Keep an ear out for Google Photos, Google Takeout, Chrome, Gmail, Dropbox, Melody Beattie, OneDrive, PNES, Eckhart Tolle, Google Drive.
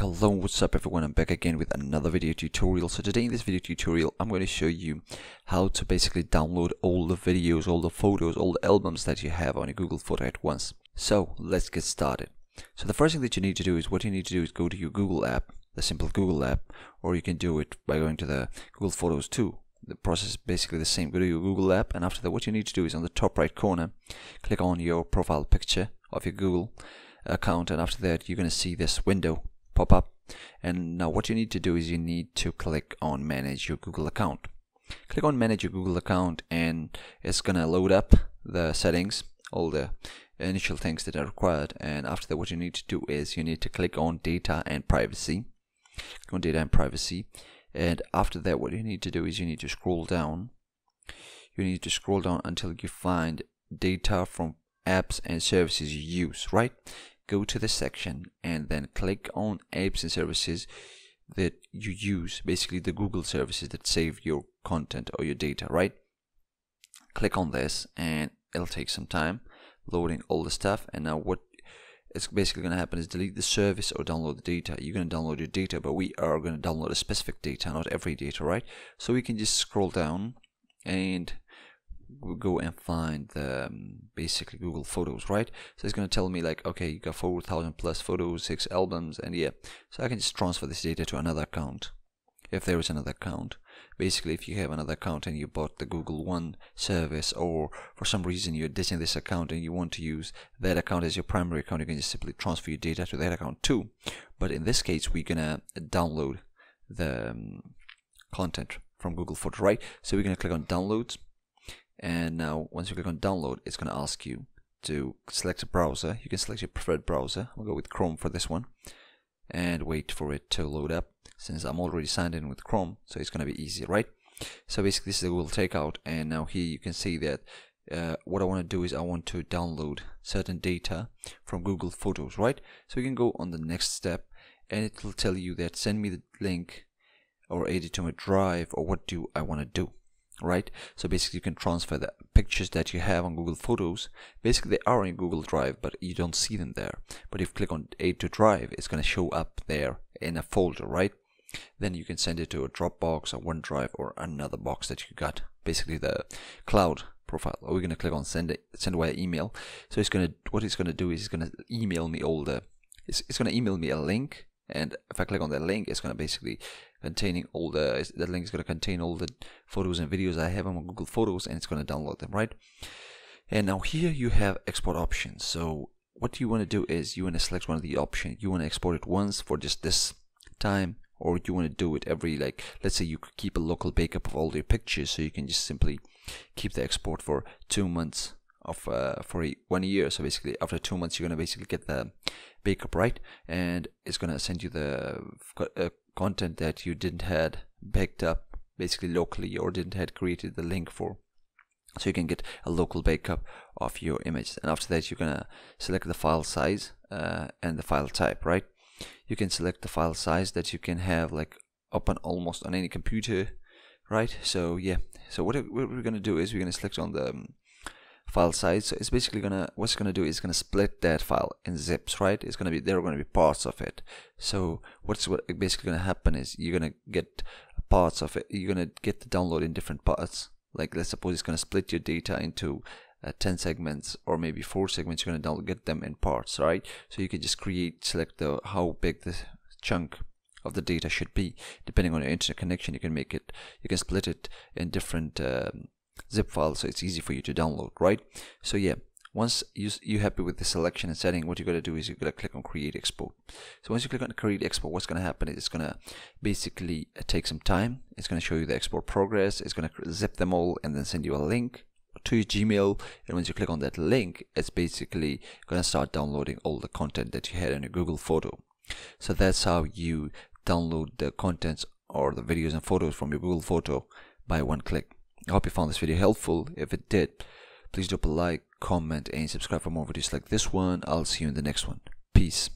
Hello, what's up everyone, I'm back again with another video tutorial. So today in this video tutorial I'm going to show you how to basically download all the videos, all the photos, all the albums that you have on a Google Photo at once. So let's get started. So the first thing that you need to do is go to your Google app, the simple Google app, or you can do it by going to the Google Photos too. The process is basically the same. Go to your Google app, and after that what you need to do is on the top right corner click on your profile picture of your Google account, and after that you're going to see this window pop up. And now what you need to do is you need to click on manage your Google account. Click on manage your Google account and it's gonna load up the settings, all the initial things that are required, and after that what you need to do is you need to click on data and privacy. Click on data and privacy, and after that what you need to do is you need to scroll down. You need to scroll down until you find data from apps and services you use, right? Go to the section and then click on apps and services that you use, basically the Google services that save your content or your data, right? Click on this and it'll take some time loading all the stuff. And now what is basically going to happen is delete the service or download the data. You're going to download your data, but we are going to download a specific data, not every data, right? So we can just scroll down and we'll go and find the basically Google Photos, right? So it's going to tell me like, okay, you got 4,000 plus photos, 6 albums, and yeah, so I can just transfer this data to another account if there is another account. Basically if you have another account and you bought the Google One service, or for some reason you're dissing this account and you want to use that account as your primary account, you can just simply transfer your data to that account too. But in this case we're gonna download the content from Google Photos, right? So we're gonna click on downloads. And now once you click on download, it's going to ask you to select a browser. You can select your preferred browser. We'll go with Chrome for this one and wait for it to load up, since I'm already signed in with Chrome, so it's going to be easy, right? So basically this is the Google Takeout, and now here you can see that what I want to do is I want to download certain data from Google Photos, right? So you can go on the next step and it will tell you that send me the link or add it to my drive, or what do I want to do, right? So basically you can transfer the pictures that you have on Google Photos. Basically they are in Google Drive, but you don't see them there. But if you click on add to drive, it's going to show up there in a folder, right? Then you can send it to a Dropbox or OneDrive or another box that you got, basically the cloud profile. Or we're going to click on send via email. So it's going to, what it's going to do is it's going to email me all the, it's going to email me a link. And if I click on that link, it's going to basically containing all the, that link is going to contain all the photos and videos I have on Google Photos, and it's going to download them, right? And now here you have export options. So what you want to do is you want to select one of the options. You want to export it once for just this time, or you want to do it every, like, let's say you could keep a local backup of all your pictures, so you can just simply keep the export for 2 months of for 1 year. So basically after 2 months you're going to basically get the backup, right? And it's going to send you the content that you didn't had backed up basically locally, or didn't had created the link for, so you can get a local backup of your images. And after that you're going to select the file size and the file type, right? You can select the file size that you can have like open almost on any computer, right? So yeah, so what we're going to do is we're going to select on the file size. So it's basically gonna, what's gonna do is gonna split that file in zips, right? It's gonna be, there are gonna be parts of it. So what basically gonna happen is you're gonna get parts of it. You're gonna get the download in different parts. Like let's suppose it's gonna split your data into 10 segments or maybe 4 segments. You're gonna get them in parts, right? So you can just select the how big this chunk of the data should be. Depending on your internet connection, you can make it, you can split it in different zip file, so it's easy for you to download, right? So yeah, once you're happy with the selection and setting, what you're going to do is you're going to click on create export. So once you click on create export, what's going to happen is it's going to basically take some time. It's going to show you the export progress. It's going to zip them all and then send you a link to your Gmail, and once you click on that link, it's basically going to start downloading all the content that you had in your Google Photo. So that's how you download the contents or the videos and photos from your Google Photo by one click. I hope you found this video helpful. If it did, please drop a like, comment, and subscribe for more videos like this one. I'll see you in the next one. Peace.